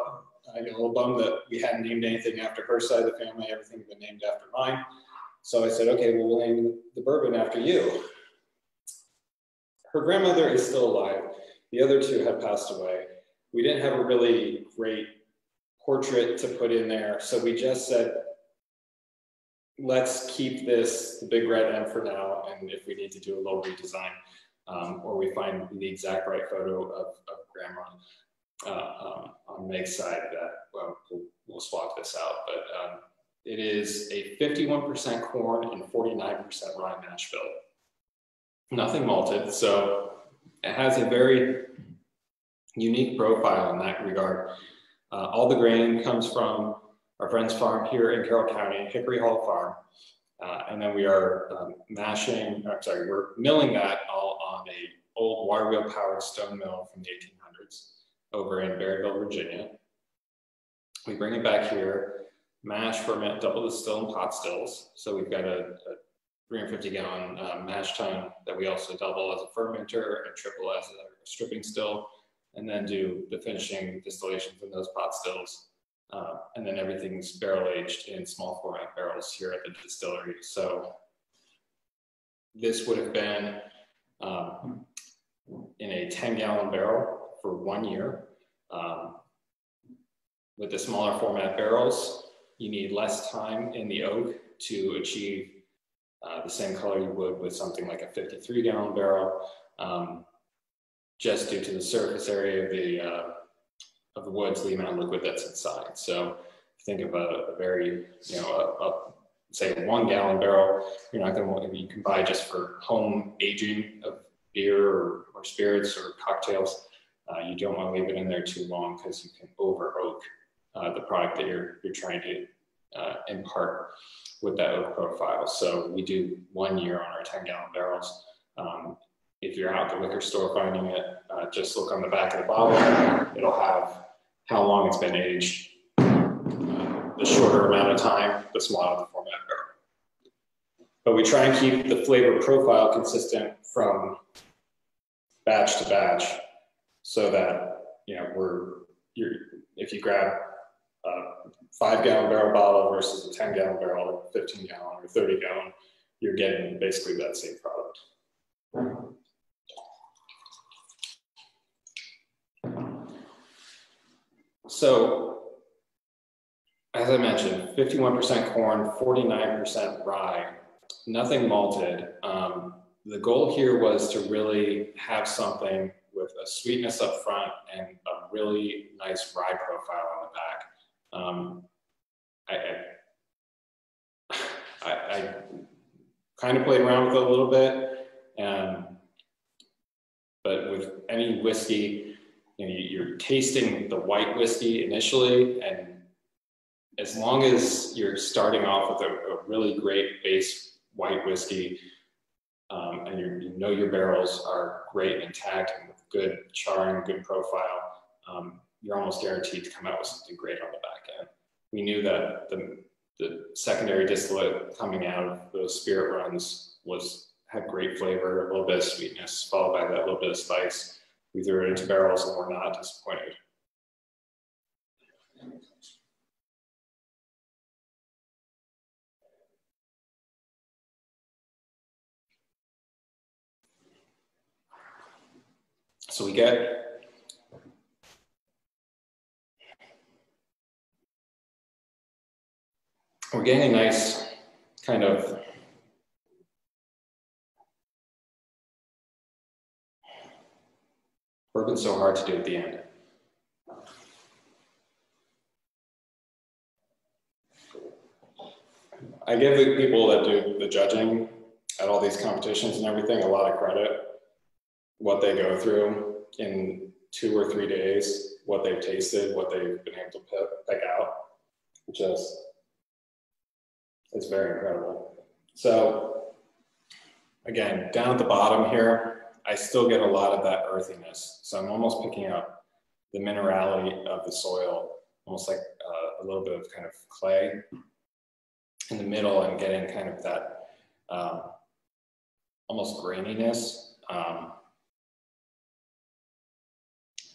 I got a little bummed that we hadn't named anything after her side of the family. Everything had been named after mine. So I said, okay, well, we'll name the bourbon after you. Her grandmother is still alive. The other two have passed away. We didn't have a really great portrait to put in there. So we just said, let's keep this the Big Red M for now. And if we need to do a little redesign, Um, or we find the exact right photo of, of grandma uh, um, on Meg's side that well, we'll, we'll swap this out. But um, it is a fifty-one percent corn and forty-nine percent rye mash bill. Nothing malted, so it has a very unique profile in that regard. Uh, all the grain comes from our friend's farm here in Carroll County, Hickory Hall Farm. Uh, and then we are um, mashing, I'm sorry, we're milling that all on a old water wheel powered stone mill from the eighteen hundreds over in Berryville, Virginia. We bring it back here, mash, ferment, double distill in pot stills. So we've got a, a three hundred fifty gallon uh, mash tun that we also double as a fermenter and triple as a stripping still, and then do the finishing distillations in those pot stills. Uh, and then everything's barrel aged in small format barrels here at the distillery. So this would have been um, in a ten gallon barrel for one year. Um, with the smaller format barrels, you need less time in the oak to achieve uh, the same color you would with something like a fifty-three gallon barrel, um, just due to the surface area of the uh, of the woods leaving out liquid that's inside. So think of a, a very, you know, a, a, say one gallon barrel, you're not gonna want, you can buy just for home aging of beer or, or spirits or cocktails. Uh, you don't wanna leave it in there too long because you can over oak uh, the product that you're, you're trying to uh, impart with that oak profile. So we do one year on our ten gallon barrels. Um, if you're out at the liquor store finding it, uh, just look on the back of the bottle, it'll have how long it's been aged, uh, the shorter amount of time, the smaller the format barrel. But we try and keep the flavor profile consistent from batch to batch, so that you know we're you're, if you grab a five gallon barrel bottle versus a ten gallon barrel, or fifteen gallon, or thirty gallon, you're getting basically that same product. So as I mentioned, fifty-one percent corn, forty-nine percent rye, nothing malted. Um, the goal here was to really have something with a sweetness up front and a really nice rye profile on the back. Um, I, I, I, I kind of played around with it a little bit, um, but with any whiskey, you know, you're tasting the white whiskey initially, and as long as you're starting off with a, a really great base white whiskey, um, and you're, you know your barrels are great and intact and with good charring, good profile, um, you're almost guaranteed to come out with something great on the back end. We knew that the, the secondary distillate coming out of those spirit runs was had great flavor, a little bit of sweetness, followed by that little bit of spice. We threw it into barrels and we're not disappointed. So we get We're getting a nice kind of bourbon so hard to do at the end. I give the people that do the judging at all these competitions and everything a lot of credit. What they go through in two or three days, what they've tasted, what they've been able to pick out, just it's very incredible. So again, down at the bottom here, I still get a lot of that earthiness. So I'm almost picking up the minerality of the soil, almost like uh, a little bit of kind of clay. In the middle, I'm getting kind of that um, almost graininess. Um,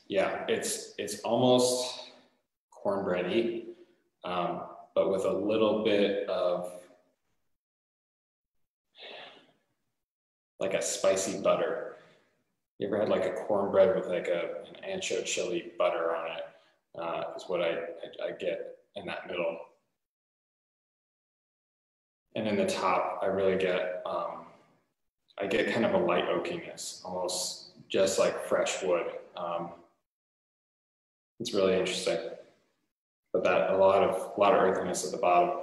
yeah, it's, it's almost cornbready. Um, but with a little bit of like a spicy butter. You ever had like a cornbread with like a, an ancho chili butter on it, uh, is what I, I, I get in that middle. And in the top, I really get, um, I get kind of a light oakiness, almost just like fresh wood. Um, it's really interesting. But that a lot of a lot of earthiness at the bottom.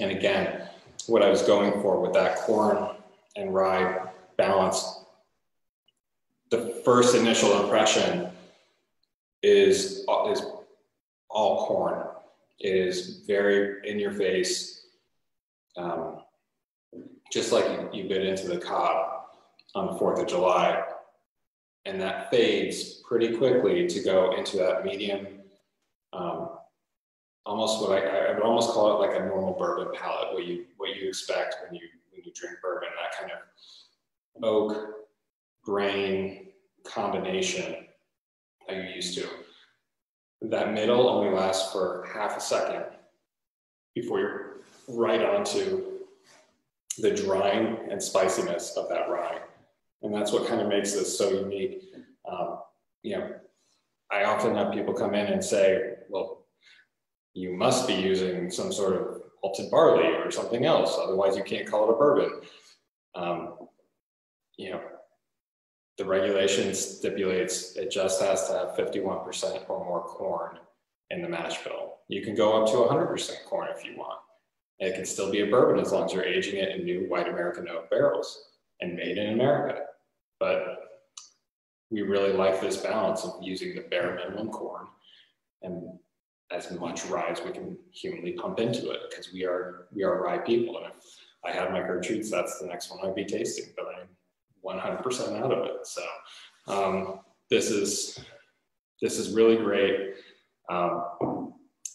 And again, what I was going for with that corn and rye balance, the first initial impression is is all corn. It is very in your face, um, just like you, you bit into the cob on the fourth of July. And that fades pretty quickly to go into that medium, um, almost what I, I would almost call it like a normal bourbon palate, what you what you expect when you when you drink bourbon, that kind of oak grain combination that you're used to. That middle only lasts for half a second before you're right onto the drying and spiciness of that rye. And that's what kind of makes this so unique. Um, you know, I often have people come in and say, well, you must be using some sort of malted barley or something else. Otherwise, you can't call it a bourbon. Um, you know, the regulation stipulates it just has to have fifty-one percent or more corn in the mash bill. You can go up to one hundred percent corn if you want. It can still be a bourbon as long as you're aging it in new white American oak barrels and made in America. But we really like this balance of using the bare minimum corn and as much rye as we can humanly pump into it, because we are we are rye people. And if I have my Gertrude's, that's the next one I'd be tasting, but I'm one hundred percent out of it. So um, this is this is really great. Um,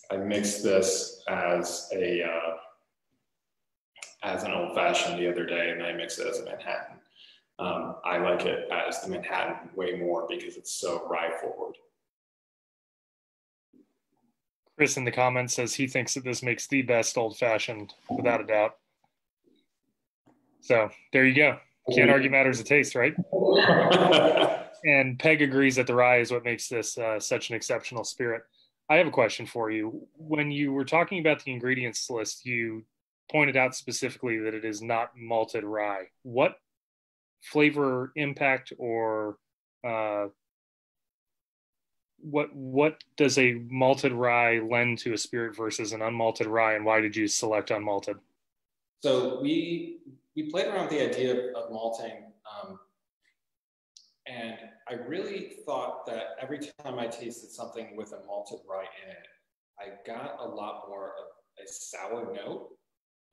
I mixed this as a uh, as an old fashioned the other day, and I mixed it as a Manhattan. Um, I like it as the Manhattan way more because it's so rye forward. Chris in the comments says he thinks that this makes the best old fashioned, without a doubt. So there you go. Can't argue matters of taste, right? And Peg agrees that the rye is what makes this uh, such an exceptional spirit. I have a question for you. When you were talking about the ingredients list, you pointed out specifically that it is not malted rye. What flavor impact or uh, what what does a malted rye lend to a spirit versus an unmalted rye, and why did you select unmalted? So we we played around with the idea of malting, um, and I really thought that every time I tasted something with a malted rye in it, I got a lot more of a sour note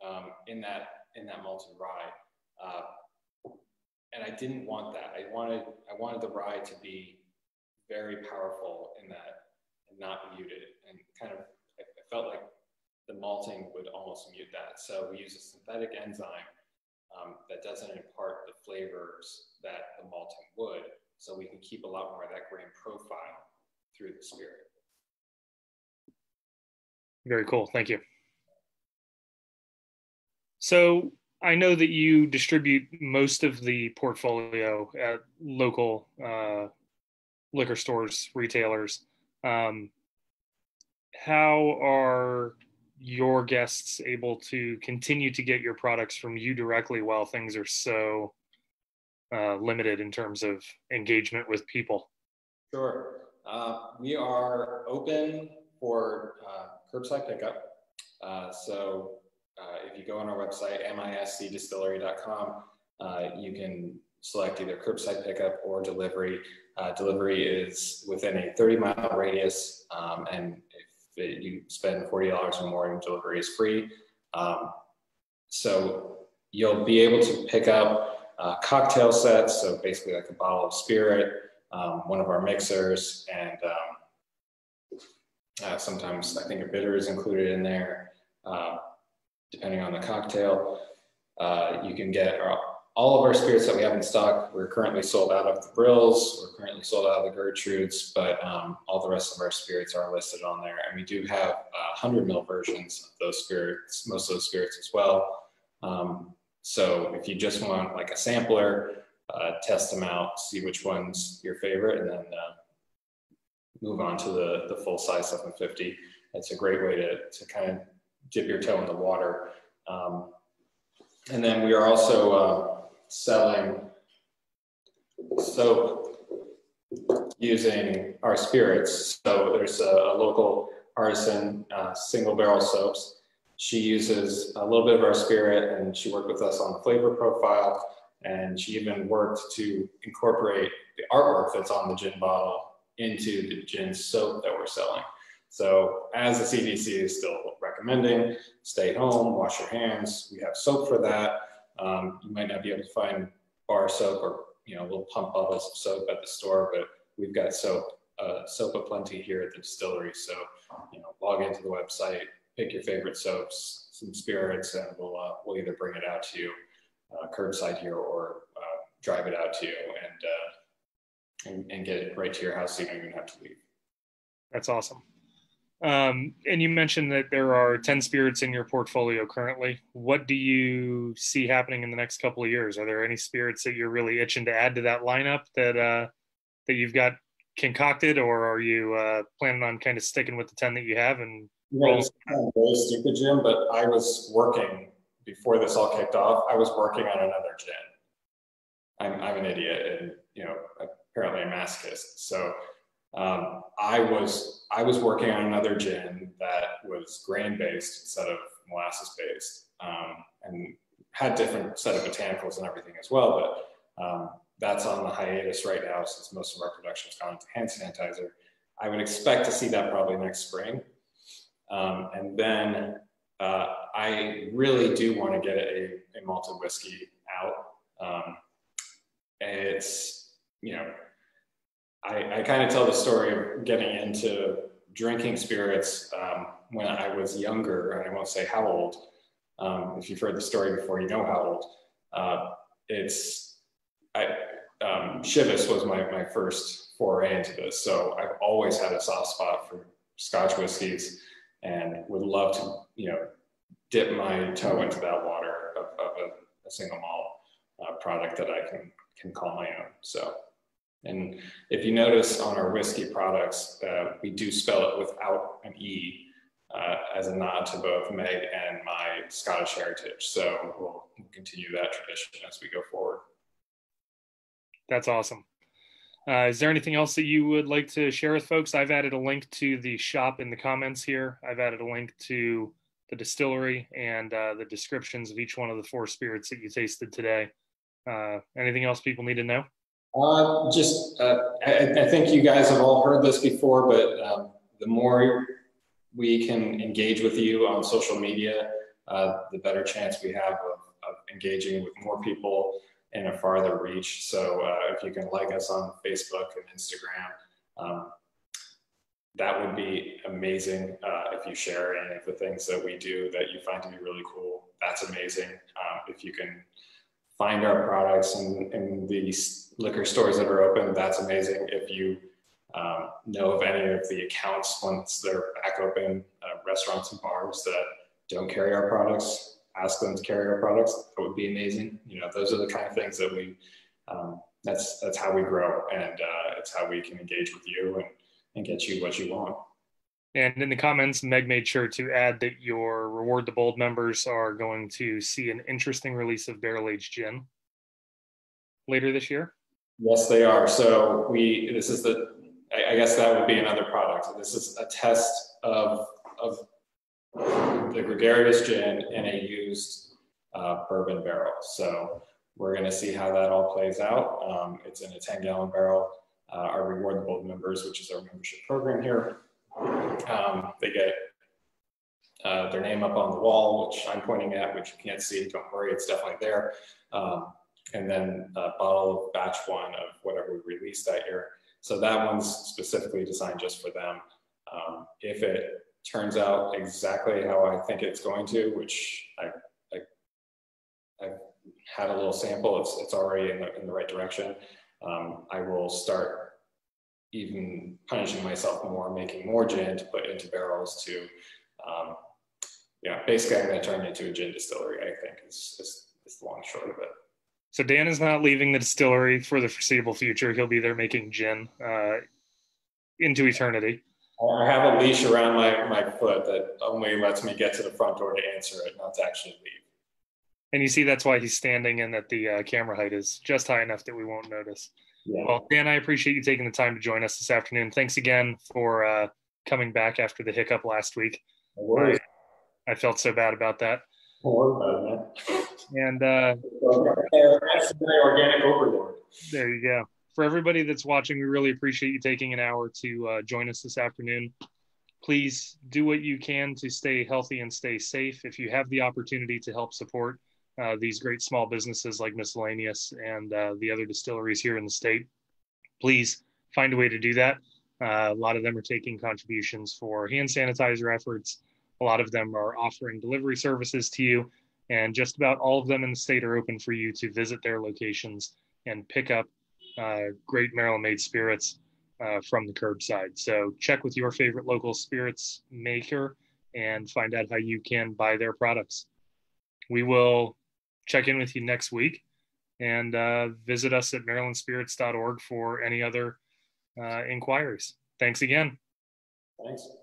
um, in that in that malted rye, uh, and I didn't want that. I wanted I wanted the rye to be very powerful in that, and not muted, and kind of I, I felt like the malting would almost mute that. So we use a synthetic enzyme um, that doesn't impart the flavors that the malting would, so we can keep a lot more of that grain profile through the spirit. Very cool, thank you. So I know that you distribute most of the portfolio at local uh, liquor stores, retailers. Um, how are your guests able to continue to get your products from you directly while things are so uh, limited in terms of engagement with people? Sure. Uh, we are open for uh, curbside pickup. Uh, so uh, if you go on our website, misc distillery dot com, uh, you can select either curbside pickup or delivery. Uh, delivery is within a thirty mile radius, um, and that you spend forty dollars or more and delivery is free. Um, so you'll be able to pick up uh, cocktail sets, so basically like a bottle of spirit, um, one of our mixers, and um, uh, sometimes I think a bitter is included in there, uh, depending on the cocktail. Uh, you can get our, all of our spirits that we have in stock. We're currently sold out of the Brill's, we're currently sold out of the Gertrude's, but um, all the rest of our spirits are listed on there. And we do have uh, one hundred mil versions of those spirits, most of those spirits as well. Um, so if you just want like a sampler, uh, test them out, see which one's your favorite, and then uh, move on to the, the full size seven fifty. It's a great way to, to kind of dip your toe in the water. Um, and then we are also, uh, selling soap using our spirits. So there's a, a local artisan, uh, single barrel soaps. She uses a little bit of our spirit, and she worked with us on the flavor profile, and she even worked to incorporate the artwork that's on the gin bottle into the gin soap that we're selling. So as the C D C is still recommending, stay home, wash your hands. We have soap for that. Um, you might not be able to find bar soap or, you know, little pump bubbles of soap at the store, but we've got soap, uh, soap aplenty here at the distillery. So, you know, log into the website, pick your favorite soaps, some spirits, and we'll, uh, we'll either bring it out to you uh, curbside here or uh, drive it out to you and, uh, and, and get it right to your house so you don't even have to leave. That's awesome. Um, and you mentioned that there are ten spirits in your portfolio currently. What do you see happening in the next couple of years? Are there any spirits that you're really itching to add to that lineup that uh, that you've got concocted, or are you uh, planning on kind of sticking with the ten that you have? And yeah, it's kind of very stupid, Jim, but I was working before this all kicked off. I was working on another gin. I'm, I'm an idiot, and you know, apparently a masochist. So. Um, I was I was working on another gin that was grain-based instead of molasses-based, um, and had different set of botanicals and everything as well, but um, that's on the hiatus right now since most of our production has gone into hand sanitizer. I would expect to see that probably next spring. Um, and then uh, I really do want to get a, a malted whiskey out. Um, and it's, you know, I, I kind of tell the story of getting into drinking spirits um, when I was younger, and I won't say how old. Um, if you've heard the story before, you know how old. Uh, it's, I, um, Chivas was my, my first foray into this, so I've always had a soft spot for Scotch whiskeys and would love to, you know, dip my toe into that water of, of a, a single malt uh, product that I can, can call my own. So, and if you notice on our whiskey products, uh, we do spell it without an E, Uh, as a nod to both Meg and my Scottish heritage. So we'll continue that tradition as we go forward. That's awesome. Uh, is there anything else that you would like to share with folks? I've added a link to the shop in the comments here. I've added a link to the distillery and uh, the descriptions of each one of the four spirits that you tasted today. Uh, anything else people need to know? Uh, just, uh, I, I think you guys have all heard this before, but um, the more you're we can engage with you on social media, uh, the better chance we have of, of engaging with more people in a farther reach. So uh, if you can like us on Facebook and Instagram, um, that would be amazing. Uh, if you share any of the things that we do that you find to be really cool, that's amazing. Uh, if you can find our products in, in the liquor stores that are open, that's amazing. If you Um, know of any of the accounts once they're back open, uh, restaurants and bars that don't carry our products, ask them to carry our products. That would be amazing. You know, those are the kind of things that we, um, that's, that's how we grow, and uh, it's how we can engage with you and, and get you what you want. And in the comments, Meg made sure to add that your Reward the Bold members are going to see an interesting release of barrel-aged gin later this year. Yes, they are. So we, this is the, I guess that would be another product. This is a test of, of the Gregarious Gin in a used uh, bourbon barrel. So we're going to see how that all plays out. Um, it's in a ten gallon barrel. Uh, our Reward the Bold members, which is our membership program here, um, they get uh, their name up on the wall, which I'm pointing at, which you can't see. Don't worry, it's definitely there. Um, and then a bottle of batch one of whatever we release that year. So that one's specifically designed just for them. Um, if it turns out exactly how I think it's going to, which I, I, I had a little sample, it's, it's already in the, in the right direction, um, I will start even punishing myself more, making more gin to put into barrels to, um, yeah, basically I'm gonna turn it into a gin distillery, I think, is, is, is the long and short of it. So Dan is not leaving the distillery for the foreseeable future. He'll be there making gin uh, into eternity. I have a leash around my, my foot that only lets me get to the front door to answer it, not to actually leave. And you see that's why he's standing and that the uh, camera height is just high enough that we won't notice. Yeah. Well, Dan, I appreciate you taking the time to join us this afternoon. Thanks again for uh, coming back after the hiccup last week. No worries. I, I felt so bad about that. Oh, and uh, organic overlord. There you go. For everybody that's watching, we really appreciate you taking an hour to uh, join us this afternoon. Please do what you can to stay healthy and stay safe. If you have the opportunity to help support uh, these great small businesses like Miscellaneous and uh, the other distilleries here in the state, please find a way to do that. Uh, a lot of them are taking contributions for hand sanitizer efforts. A lot of them are offering delivery services to you, and just about all of them in the state are open for you to visit their locations and pick up uh, great Maryland-made spirits uh, from the curbside. So check with your favorite local spirits maker and find out how you can buy their products. We will check in with you next week, and uh, visit us at maryland spirits dot org for any other uh, inquiries. Thanks again. Thanks.